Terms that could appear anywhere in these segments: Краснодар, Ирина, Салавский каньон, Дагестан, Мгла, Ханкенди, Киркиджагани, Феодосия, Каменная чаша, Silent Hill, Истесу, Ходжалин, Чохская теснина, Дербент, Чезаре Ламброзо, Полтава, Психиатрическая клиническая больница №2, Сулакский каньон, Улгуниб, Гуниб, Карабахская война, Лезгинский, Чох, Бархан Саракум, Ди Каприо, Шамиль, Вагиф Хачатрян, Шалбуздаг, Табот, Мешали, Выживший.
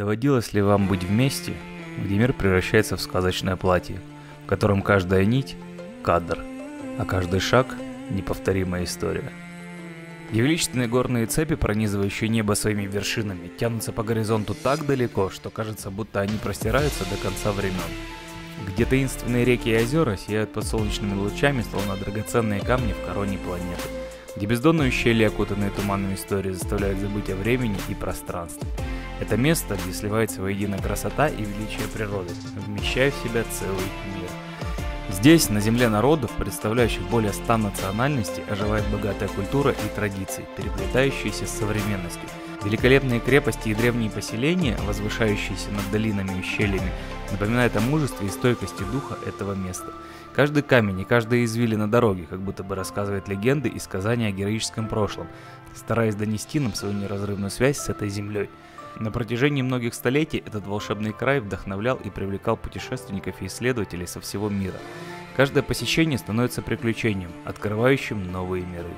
Доводилось ли вам быть вместе, где мир превращается в сказочное платье, в котором каждая нить – кадр, а каждый шаг – неповторимая история? Где величественные горные цепи, пронизывающие небо своими вершинами, тянутся по горизонту так далеко, что кажется, будто они простираются до конца времен. Где таинственные реки и озера сияют под солнечными лучами, словно драгоценные камни в короне планеты. Где бездонные ущелья, окутанные туманами истории, заставляют забыть о времени и пространстве. Это место, где сливается воедино красота и величие природы, вмещая в себя целый мир. Здесь, на земле народов, представляющих более 100 национальностей, оживает богатая культура и традиции, переплетающиеся с современностью. Великолепные крепости и древние поселения, возвышающиеся над долинами и ущельями, напоминают о мужестве и стойкости духа этого места. Каждый камень и каждая извилина дороги как будто бы рассказывает легенды и сказания о героическом прошлом, стараясь донести нам свою неразрывную связь с этой землей. На протяжении многих столетий этот волшебный край вдохновлял и привлекал путешественников и исследователей со всего мира. Каждое посещение становится приключением, открывающим новые миры.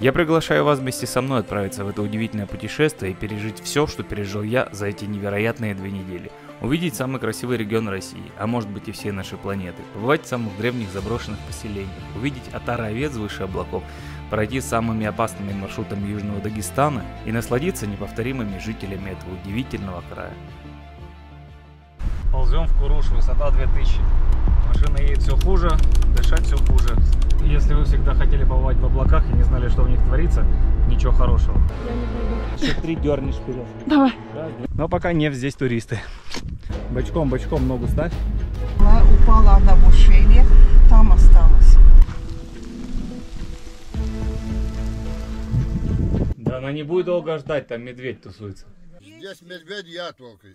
Я приглашаю вас вместе со мной отправиться в это удивительное путешествие и пережить все, что пережил я за эти невероятные 2 недели. Увидеть самый красивый регион России, а может быть и всей нашей планеты, побывать в самых древних заброшенных поселениях, увидеть отары овец выше облаков, пройти самыми опасными маршрутами Южного Дагестана и насладиться неповторимыми жителями этого удивительного края. Ползем в Куруш, высота 2000. Машина едет все хуже, дышать все хуже. Если вы всегда хотели побывать в облаках и не знали, что в них творится, ничего хорошего. Еще 3 дернешь вперед. Давай. Но пока не здесь туристы. Бочком ногу ставь. Она упала на ущелье, там осталась. Да она не будет долго ждать, там медведь тусуется. Здесь медведь я только.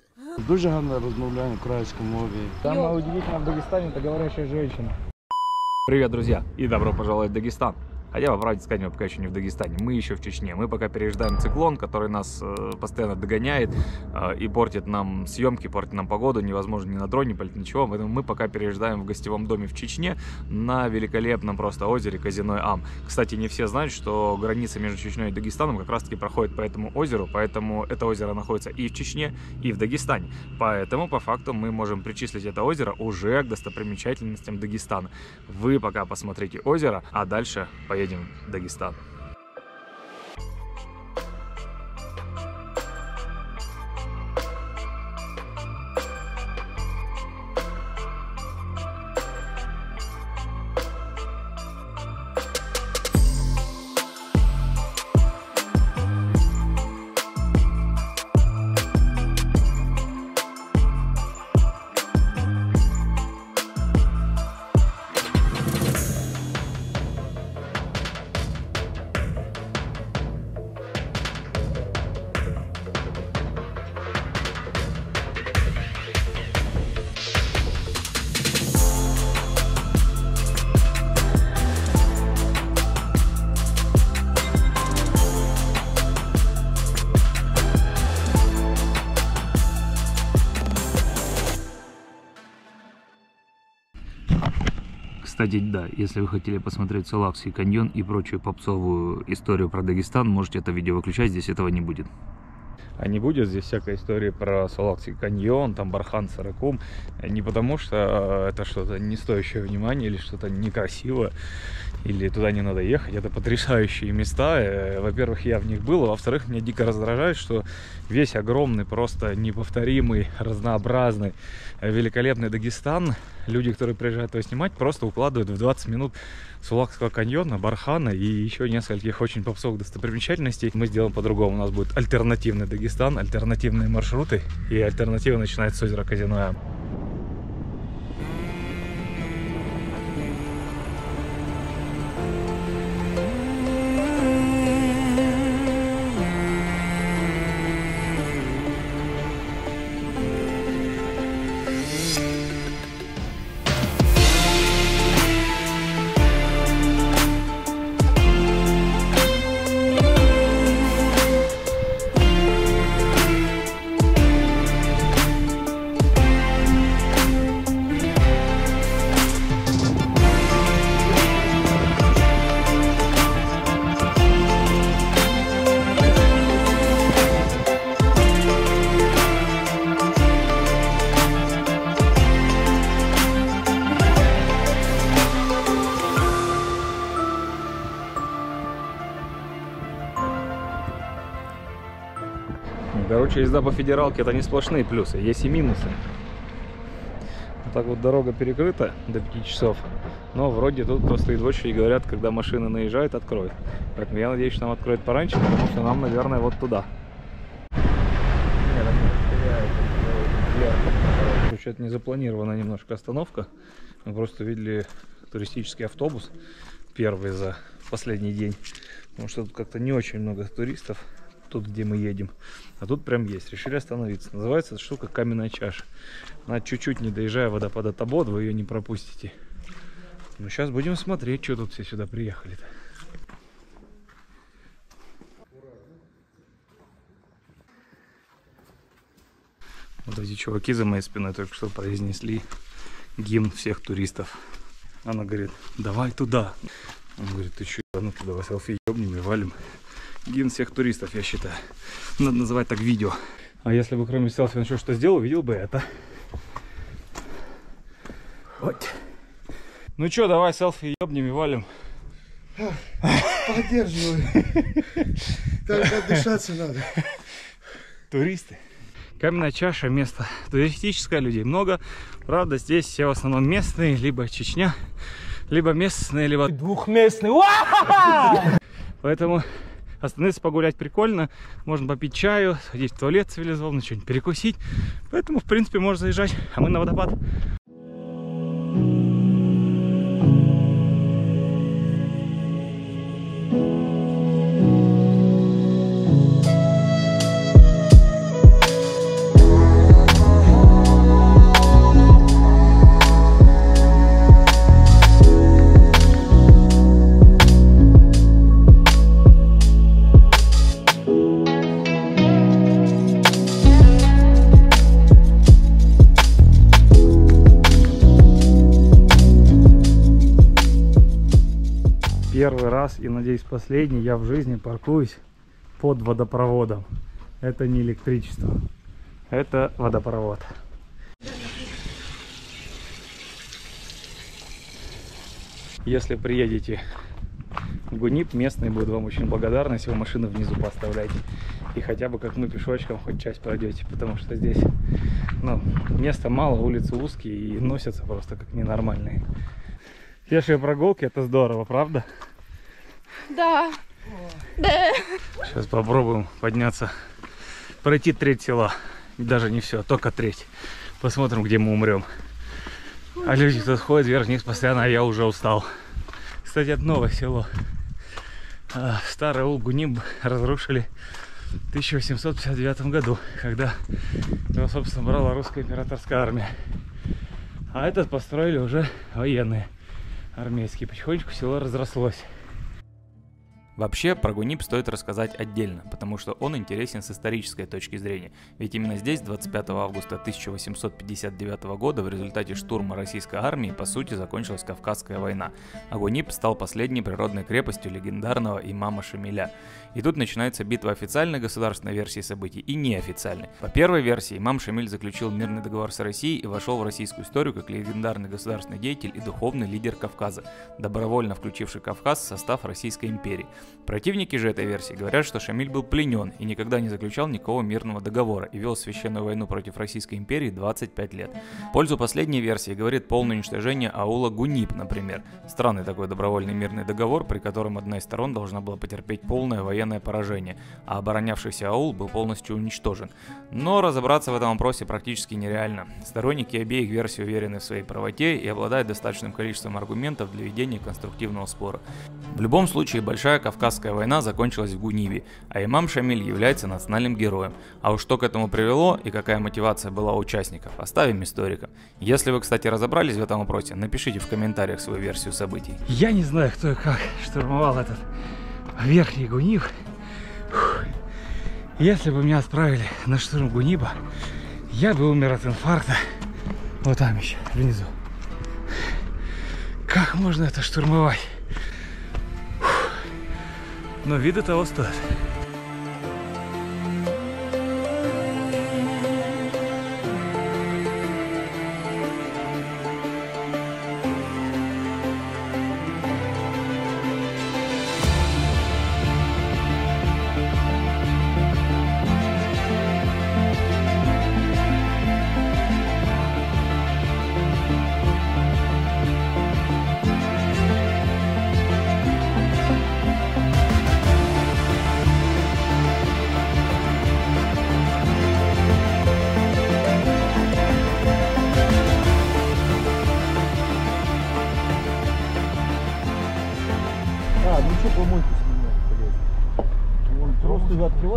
Дуже гарно розмовляємо українською мовою. Самое удивительное в Дагестане — это говорящая женщина. Привет, друзья, и добро пожаловать в Дагестан. Хотя, по правде сказать, мы пока еще не в Дагестане, мы еще в Чечне. Мы пока переждаем циклон, который нас постоянно догоняет и портит нам съемки, портит нам погоду, невозможно ни на дроне полететь, ничего. Поэтому мы пока переждаем в гостевом доме в Чечне на великолепном просто озере Казеной-Ам. Кстати, не все знают, что граница между Чечней и Дагестаном как раз таки проходит по этому озеру, поэтому это озеро находится и в Чечне, и в Дагестане. Поэтому, по факту, мы можем причислить это озеро уже к достопримечательностям Дагестана. Вы пока посмотрите озеро, а дальше поедем. Едем в Дагестан. Кстати, да, если вы хотели посмотреть Сулакский каньон и прочую попсовую историю про Дагестан, можете это видео выключать, здесь этого не будет. А не будет здесь всякой истории про Салавский каньон, там Бархан Саракум. Не потому что это что-то не стоящее внимания или что-то некрасивое, или туда не надо ехать. Это потрясающие места. Во-первых, я в них был, а во-вторых, меня дико раздражает, что весь огромный, просто неповторимый, разнообразный, великолепный Дагестан, люди, которые приезжают его снимать, просто укладывают в 20 минут Сулакского каньона, Бархана и еще нескольких очень попсовых достопримечательностей. Мы сделаем по-другому, у нас будет альтернативный Дагестан, альтернативные маршруты, и альтернатива начинается с озера Казеноя. короче, езда по федералке — это не сплошные плюсы, есть и минусы. Вот так вот дорога перекрыта до 5 часов, но вроде тут просто из очереди говорят, когда машины наезжают, откроют. Поэтому я надеюсь, что нам откроют пораньше, потому что нам, наверное, вот туда. Короче, это не запланированная немножко остановка. Мы просто видели туристический автобус первый за последний день, потому что тут как-то не очень много туристов, тут, где мы едем, а тут прям есть. Решили остановиться. Называется эта штука каменная чаша. Она чуть-чуть, не доезжая водопада Табот, вы ее не пропустите. Ну сейчас будем смотреть, что тут все сюда приехали-то. Вот эти чуваки за моей спиной только что произнесли гимн всех туристов. Она говорит: давай туда. Он говорит: ты че, ну туда селфи ебнем и валим. Гимн всех туристов, я считаю. Надо называть так видео. А если бы кроме селфи он еще что сделал, видел бы это. Вот. Ну че, давай селфи ебнем и валим. Поддерживаю. Только отдышаться надо. Туристы. Каменная чаша — место туристическое, людей много. Правда, здесь все в основном местные, либо Чечня, либо местные, либо двухместные. Поэтому остановиться погулять прикольно. Можно попить чаю, сходить в туалет цивилизованно, что-нибудь перекусить. Поэтому, в принципе, можно заезжать. А мы на водопад. Первый раз и, надеюсь, последний я в жизни паркуюсь под водопроводом. Это не электричество, это водопровод. Если приедете в Гуниб, местные будут вам очень благодарны, если вы машину внизу поставляете и хотя бы, как мы, пешочком хоть часть пройдете, потому что здесь, ну, места мало, улицы узкие и носятся просто как ненормальные. Пешие прогулки — это здорово, правда? Да. Да. Сейчас попробуем подняться, пройти треть села. Даже не все, только треть. Посмотрим, где мы умрем. А люди тут ходят вверх-вниз постоянно, а я уже устал. Кстати, это новое село. Старый Улгуниб разрушили в 1859 году, когда его, собственно, брала русская императорская армия. А этот построили уже военные. Армейский. Потихонечку село разрослось. Вообще, про Гуниб стоит рассказать отдельно, потому что он интересен с исторической точки зрения. Ведь именно здесь 25 августа 1859 года в результате штурма российской армии по сути закончилась Кавказская война, а Гуниб стал последней природной крепостью легендарного имама Шамиля. И тут начинается битва официальной государственной версии событий и неофициальной. По первой версии, имам Шамиль заключил мирный договор с Россией и вошел в российскую историю как легендарный государственный деятель и духовный лидер Кавказа, добровольно включивший Кавказ в состав Российской империи. Противники же этой версии говорят, что Шамиль был пленен и никогда не заключал никакого мирного договора и вел священную войну против Российской империи 25 лет. В пользу последней версии говорит полное уничтожение аула Гуниб, например. Странный такой добровольный мирный договор, при котором одна из сторон должна была потерпеть полное военное поражение, а оборонявшийся аул был полностью уничтожен. Но разобраться в этом вопросе практически нереально. Сторонники обеих версий уверены в своей правоте и обладают достаточным количеством аргументов для ведения конструктивного спора. В любом случае, большая Кавказская война закончилась в Гунибе, а имам Шамиль является национальным героем. А уж что к этому привело и какая мотивация была у участников, оставим историкам. Если вы, кстати, разобрались в этом вопросе, напишите в комментариях свою версию событий. Я не знаю, кто и как штурмовал этот верхний Гуниб. Если бы меня отправили на штурм Гуниба, я бы умер от инфаркта. Вот там еще, внизу. Как можно это штурмовать? Но виды того стоят.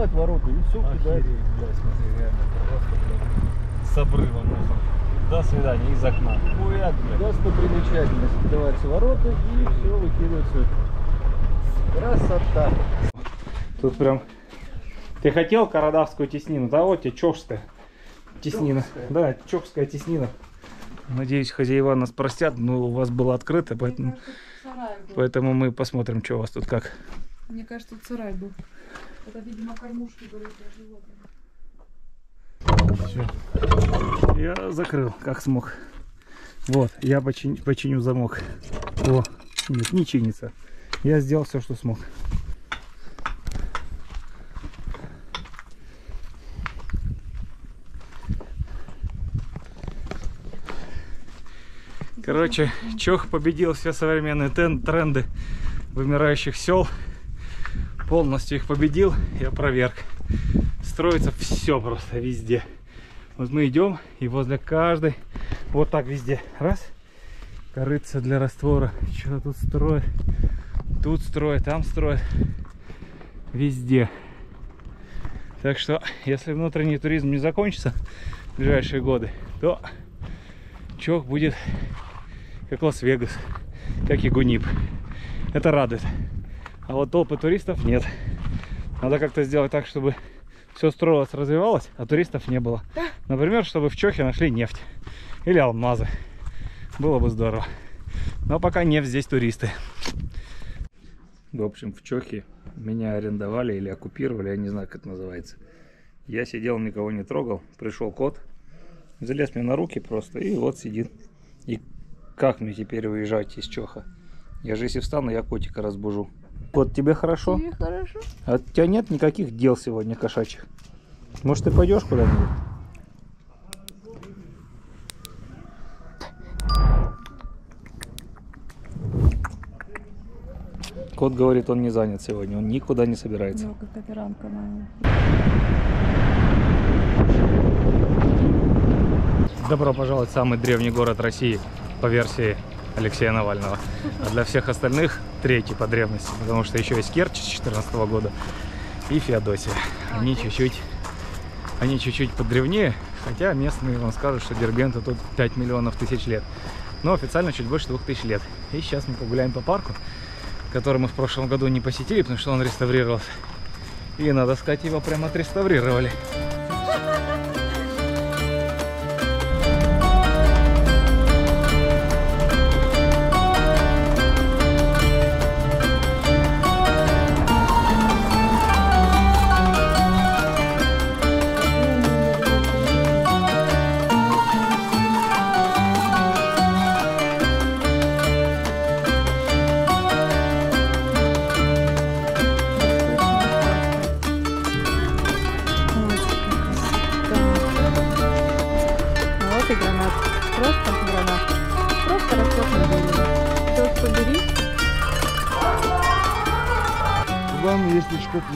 открывает ворота и все кидает. С обрывом. До свидания, из окна. Достопримечательность. Открываются ворота и все выкидывается. Красота. Тут прям... Ты хотел Казанскую теснину? Да вот тебе Чохская теснина. Чохская. Да, Чохская теснина. Надеюсь, хозяева нас простят, но у вас было открыто, поэтому, поэтому мы посмотрим, что у вас тут как. Мне кажется, тут сарай был. Это, видимо, кормушки были для животных. Все. Я закрыл, как смог. Вот, я починю замок. О, нет, не чинится. Я сделал все, что смог. Короче, Чох победил все современные тренды вымирающих сел. Полностью их победил и опроверг. Строится все просто везде. Вот мы идем, и возле каждой, вот так везде. Раз. Корыца для раствора. Что-то тут строят. Тут строят, там строят. Везде. Так что, если внутренний туризм не закончится в ближайшие годы, то Чох будет... как Лас-Вегас, как и Гуниб. Это радует. А вот толпы туристов нет. Надо как-то сделать так, чтобы все строилось, развивалось, а туристов не было. Например, чтобы в Чохе нашли нефть или алмазы. Было бы здорово. Но пока нефть, здесь туристы. В общем, в Чохе меня арендовали или оккупировали, я не знаю, как это называется. Я сидел, никого не трогал. Пришел кот, залез мне на руки просто и вот сидит. И как мне теперь уезжать из Чоха? Я же если встану, я котика разбужу. Кот, тебе хорошо? Мне хорошо. А у тебя нет никаких дел сегодня кошачьих? Может, ты пойдешь куда-нибудь? Кот говорит, он не занят сегодня, он никуда не собирается. Ну, какая-то рамка, наверное. Добро пожаловать в самый древний город России. По версии Алексея Навального. А для всех остальных третий по древности, потому что еще есть Керчь с 14 года и Феодосия. Они чуть-чуть подревнее, хотя местные вам скажут, что Дербенту тут 5 миллионов тысяч лет. Но официально чуть больше 2000 лет. И сейчас мы погуляем по парку, который мы в прошлом году не посетили, потому что он реставрировался. И, надо сказать, его прямо отреставрировали.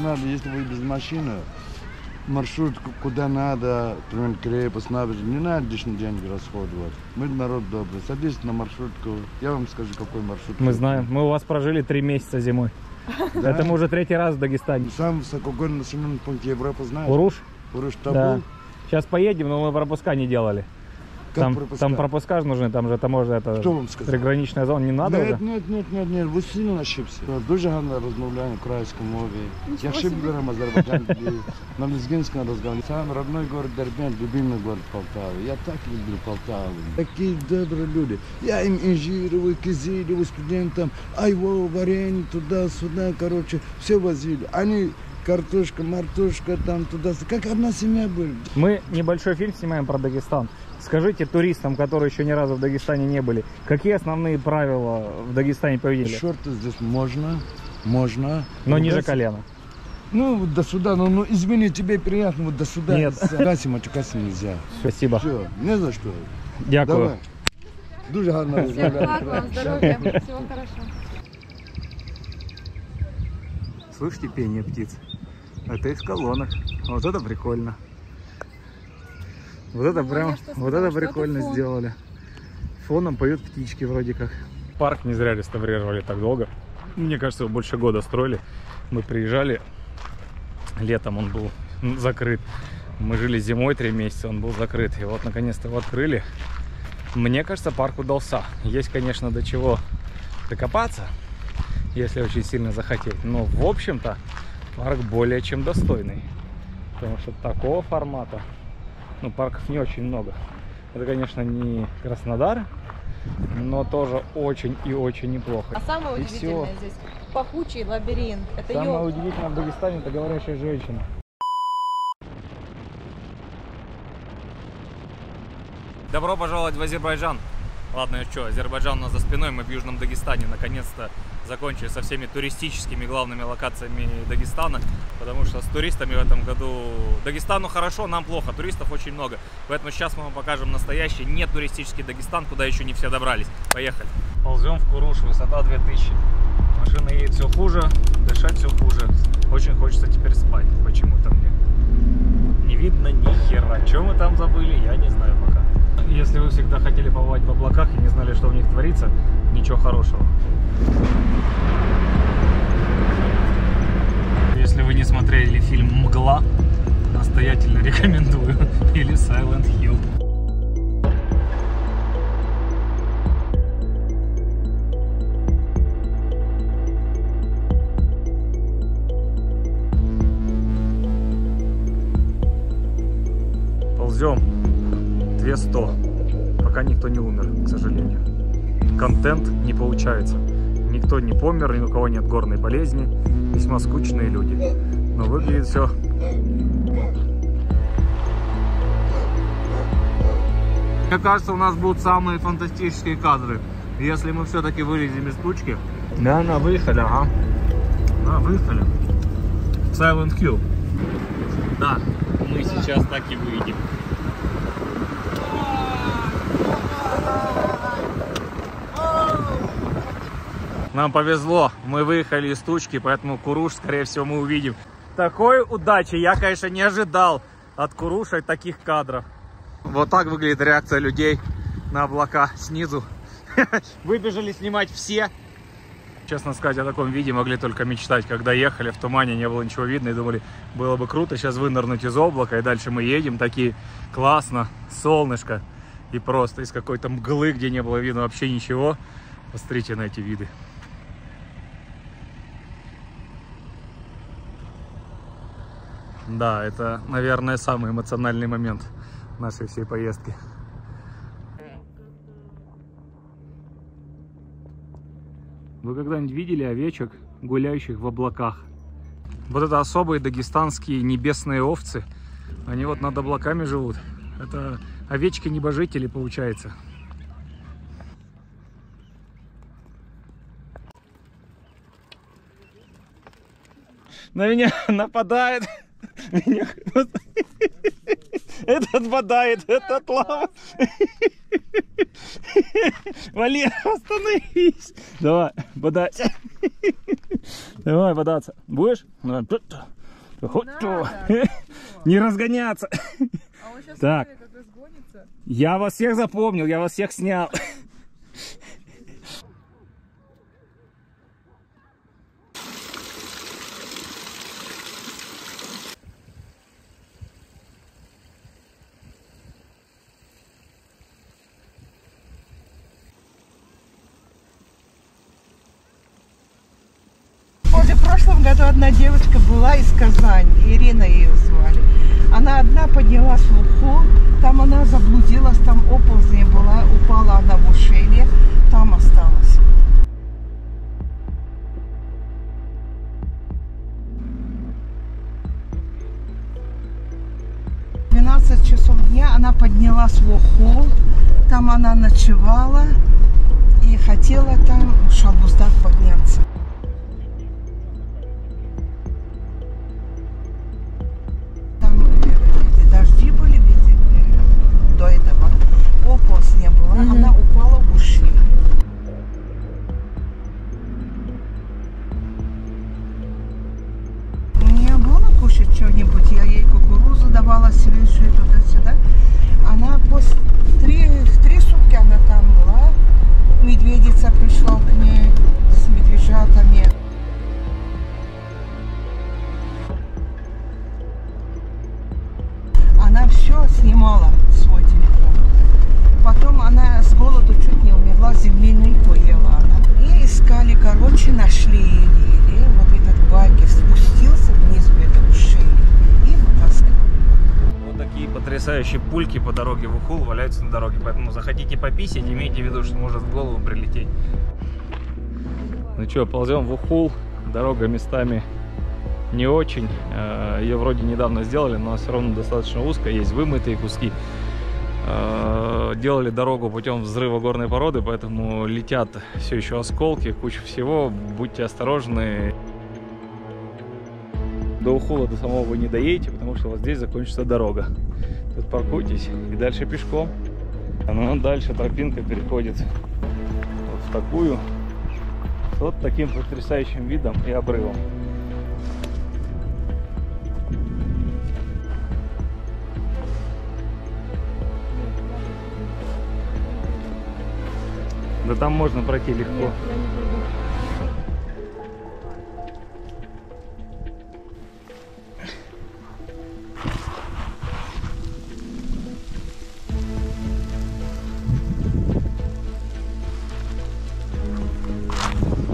Надо, если вы без машины, маршрут куда надо, например, крепость, набережная, не надо лишние деньги расходовать. Мы народ добрый, садитесь на маршрутку, я вам скажу, какой маршрут. Мы знаем, мы у вас прожили 3 месяца зимой. Да? Это мы уже 3-й раз в Дагестане. Самый высокогорный населенный пункт Европы, знаешь? Куруш? Куруш, Табот. Да. Сейчас поедем, но мы пропуска не делали. Там пропуска же нужны, там же таможня, это приграничная зона, не надо уже? Нет, вы сильно ошибся. Дуже гарно разговариваем украинском мове. Я ошибся, говорим Азербайджан, на Лезгинском разговариваем. Сам родной город Дербент, любимый город Полтавы. Я так люблю Полтаву. Такие добрые люди. Я им инжировал, кизировал студентам, айво, варенье, туда-сюда, короче, все возили. Они... картошка, мартушка, там туда, как одна семья будет. Мы небольшой фильм снимаем про Дагестан. Скажите туристам, которые еще ни разу в Дагестане не были, какие основные правила в Дагестане поведения? Шорты здесь можно. Но ниже колена. Ну, до сюда, ну извини, тебе приятно, вот до сюда. Нет. Касим, матюкаси нельзя. Спасибо. Все, не за что. Дякую. Дуже гарно. Всем благ вам, здоровья, всего хорошо. Слышите пение птиц? Это из колонок. Вот это прикольно. Вот это прям, вот это прикольно сделали. Фоном поют птички вроде как. Парк не зря реставрировали так долго. Мне кажется, его больше года строили. Мы приезжали, летом он был закрыт. Мы жили зимой 3 месяца, он был закрыт. И вот наконец-то его открыли. Мне кажется, парк удался. Есть, конечно, до чего докопаться, если очень сильно захотеть. Но, в общем-то, парк более чем достойный. Потому что такого формата, ну, парков не очень много. Это, конечно, не Краснодар, но тоже очень и очень неплохо. А самое удивительное здесь пахучий лабиринт. Это самое удивительное в Дагестане — это говорящая женщина. Добро пожаловать в Азербайджан. Ладно, и что, Азербайджан у нас за спиной, мы в Южном Дагестане. Наконец-то закончили со всеми туристическими главными локациями Дагестана, потому что с туристами в этом году... Дагестану хорошо, нам плохо, туристов очень много. Поэтому сейчас мы вам покажем настоящий нетуристический Дагестан, куда еще не все добрались. Поехали. Ползем в Куруш, высота 2000. Машина едет все хуже, дышать все хуже. Очень хочется теперь спать, почему-то мне. Не видно ни хера. Чего мы там забыли, я не знаю пока. Если вы всегда хотели побывать в облаках и не знали, что в них творится, ничего хорошего. Если вы не смотрели фильм «Мгла», настоятельно рекомендую. Или «Silent Hill». Ползем. 2100. Пока никто не умер, к сожалению. Контент не получается. Никто не помер, ни у кого нет горной болезни. Весьма скучные люди. Но выглядит все... Мне кажется, у нас будут самые фантастические кадры. Если мы все-таки вылезем из тучки. Да, на выходе, ага. На выходе. Silent Hill. Да, мы сейчас так и выйдем. Нам повезло, мы выехали из тучки, поэтому Куруш, скорее всего, мы увидим. Такой удачи я, конечно, не ожидал от Куруша и таких кадров. Вот так выглядит реакция людей на облака снизу. Выбежали снимать все. Честно сказать, о таком виде могли только мечтать. Когда ехали, в тумане не было ничего видно и думали, было бы круто сейчас вынырнуть из облака. И дальше мы едем, такие, классно, солнышко. И просто из какой-то мглы, где не было видно вообще ничего. Посмотрите на эти виды. Да, это, наверное, самый эмоциональный момент нашей всей поездки. Вы когда-нибудь видели овечек, гуляющих в облаках? Вот это особые дагестанские небесные овцы. Они вот над облаками живут. Это овечки-небожители, получается. На меня нападает... Меня... Этот бодает, этот лава. Валера, остановись. Давай, бодайся. Давай бодаться. Будешь? Не разгоняться. А он сейчас, так. Смотри, как разгонится. Я вас всех запомнил, я вас всех снял. В прошлом году одна девочка была из Казани, Ирина ее звали. Она одна поднялась в Ухул, там она заблудилась, там оползень была, упала она в ущелье, там осталась. В 12 часов дня она поднялась в Ухул, там она ночевала и хотела там в Шалбуздаг подняться. Медведица пришла к ней, с медвежат пульки по дороге в Ухул валяются на дороге. Поэтому захотите пописать, имейте в виду, что может в голову прилететь. Ну что, ползем в Ухул. Дорога местами не очень. Ее вроде недавно сделали, но все равно достаточно узко. Есть вымытые куски. Делали дорогу путем взрыва горной породы, поэтому летят все еще осколки, куча всего. Будьте осторожны. До Ухула до самого вы не доедете, потому что вот здесь закончится дорога. Тут паркуйтесь и дальше пешком. Но дальше тропинка переходит вот в такую, с вот таким потрясающим видом и обрывом. Да там можно пройти легко.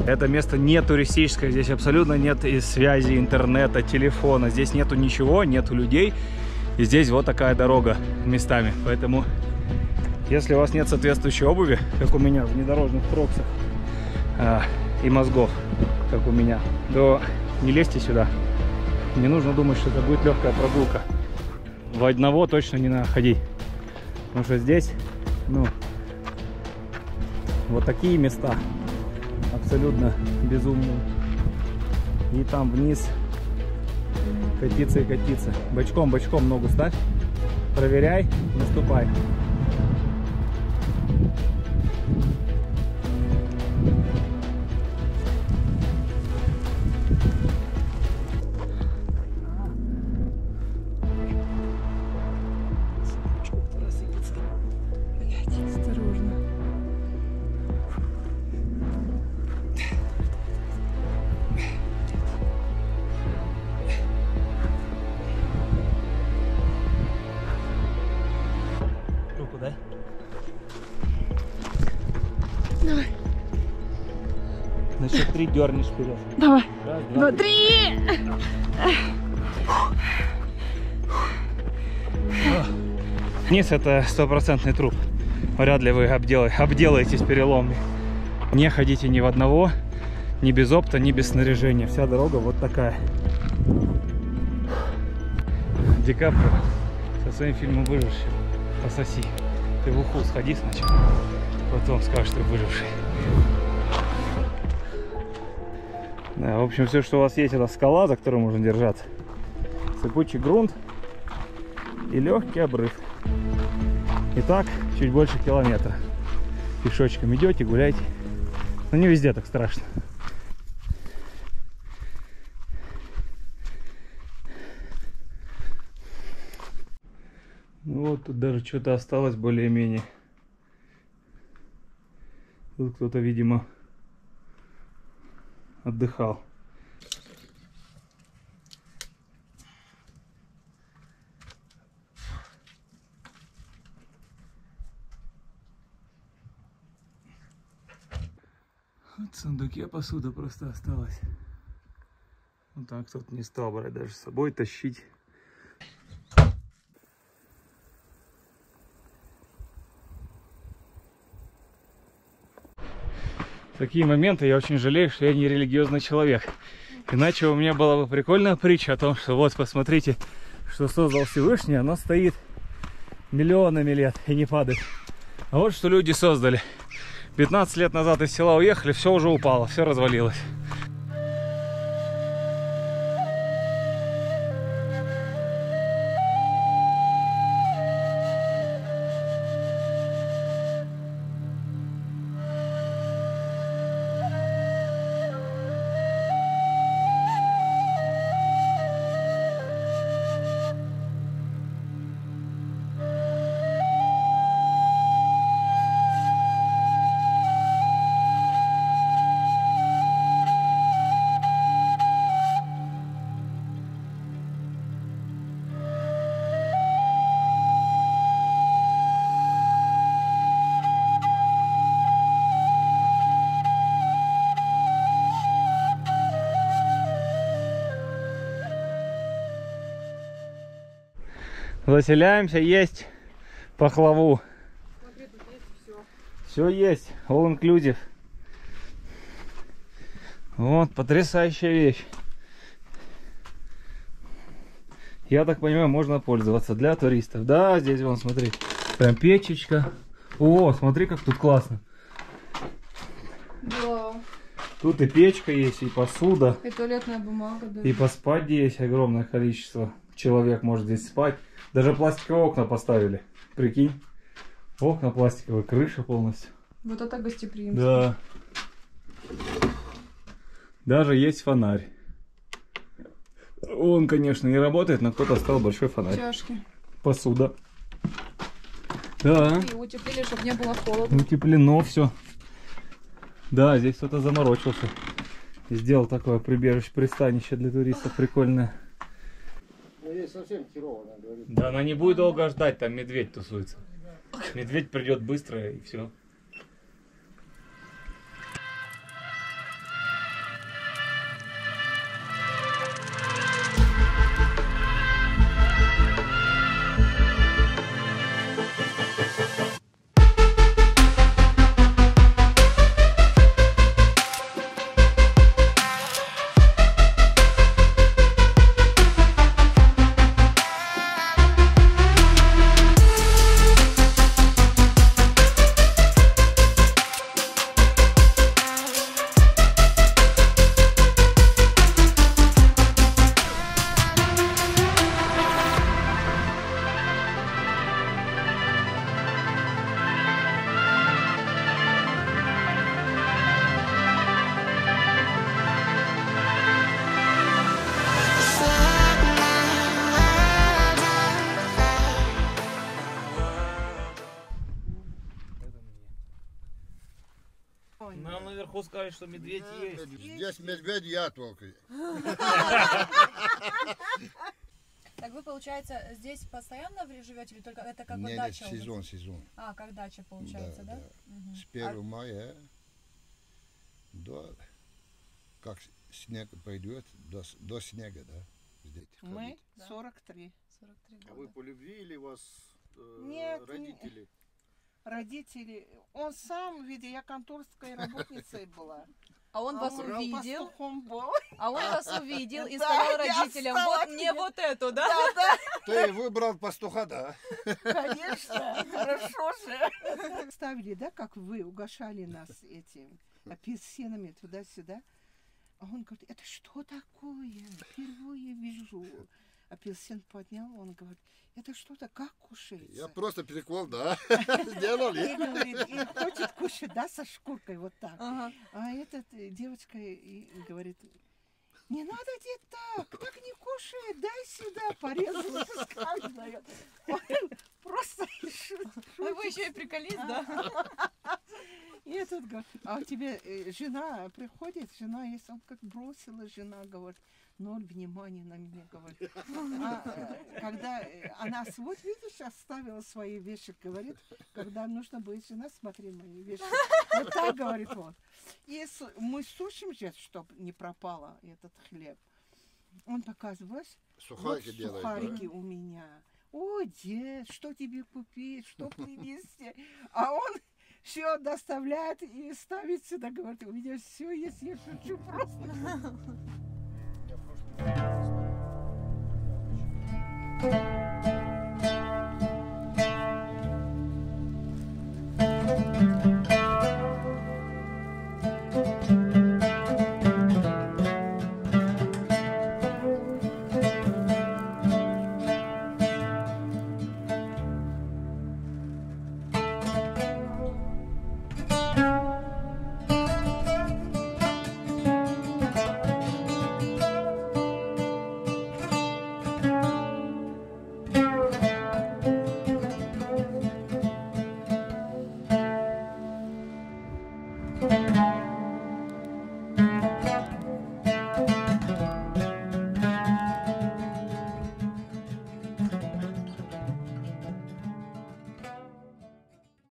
Это место не туристическое, здесь абсолютно нет и связи, интернета, телефона. Здесь нету ничего, нету людей. И здесь вот такая дорога местами. Поэтому, если у вас нет соответствующей обуви, как у меня, внедорожных кроксах и мозгов, как у меня, то не лезьте сюда. Не нужно думать, что это будет легкая прогулка. В одного точно не надо ходить. Потому что здесь, ну, вот такие места. Абсолютно безумно. И там вниз катиться и катиться. Бочком ногу ставь. Проверяй, наступай. Три дернешь вперед. Давай. Раз, два, три. Вниз это стопроцентный труп. Вряд ли вы обделаетесь переломами. Не ходите ни в одного, ни без опта, ни без снаряжения. Вся дорога вот такая. Ди Каприо со своим фильмом «Выживший». Пососи. Ты в Ухул сходи сначала, потом скажешь, что выживший. Да, в общем, все, что у вас есть, это скала, за которой можно держаться. Сыпучий грунт и легкий обрыв. И так чуть больше километра. Пешочком идете, гуляете. Но не везде так страшно. Ну вот тут даже что-то осталось более-менее. Тут кто-то, видимо, отдыхал. Вот в сундуке посуда просто осталась. Вот так кто-то не стал брать даже с собой, тащить. Такие моменты я очень жалею, что я не религиозный человек. Иначе у меня была бы прикольная притча о том, что вот посмотрите, что создал Всевышний, оно стоит миллионами лет и не падает. А вот что люди создали. 15 лет назад из села уехали, все уже упало, все развалилось. Заселяемся, есть пахлаву. Смотри, тут есть все. Все есть, all inclusive. Вот, потрясающая вещь. Я так понимаю, можно пользоваться для туристов. Да, здесь вон, смотри, прям печечка. О, смотри, как тут классно. Да. Тут и печка есть, и посуда. И туалетная бумага. Да. И поспать здесь огромное количество. Человек может здесь спать. Даже пластиковые окна поставили. Прикинь. Окна пластиковые, крыша полностью. Вот это гостеприимство. Да. Даже есть фонарь. Он, конечно, не работает, но кто-то оставил большой фонарь. Чашки. Посуда. Да. И утеплили, чтобы не было холодно. Утеплено все. Да, здесь кто-то заморочился. Сделал такое прибежище, пристанище для туристов прикольное. Ну, здесь совсем херово, она говорит. Да, она не будет долго ждать, там медведь тусуется. Медведь придет быстро и все. Нам наверху сказали, что медведь есть. Здесь медведь я только. Так вы, получается, здесь постоянно живете или только это как бы дача? Нет, сезон. А, как дача получается, да? С 1 мая до, как снег пойдет, до снега, да? Мы 43. А вы по любви или вас родители? Родители, он сам, видя, я конторской работницей была. А он вас увидел. А он вас увидел и сказал родителям, вот мне вот эту, да? Ты выбрал пастуха, да? Конечно, хорошо же. Ставили, да, как вы угощали нас этим апельсинами туда-сюда. А он говорит, это что такое? Впервые вижу. Апельсин поднял, он говорит, это что-то, как кушается? Я просто перекол, да, сделали. И говорит, и хочет кушать, да, со шкуркой, вот так. Ага. А эта девочка и говорит, не надо делать так не кушай, дай сюда, порезал, пускай дает. Он просто шутит. А вы еще и приколись, да? И этот говорит, а у тебя жена приходит, жена есть, он как бросила, жена говорит, ноль внимания на меня, говорит. А когда она, вот видишь, оставила свои вещи, говорит, когда нужно будет, жена, смотри мои вещи. Вот так, говорит он. И мы сушим же, чтобы не пропало этот хлеб. Он показывает, вот сухарики у меня. О, дед, что тебе купить, что привезти? А он все доставляет и ставит сюда, говорит, у меня все есть, я шучу просто. Thank you.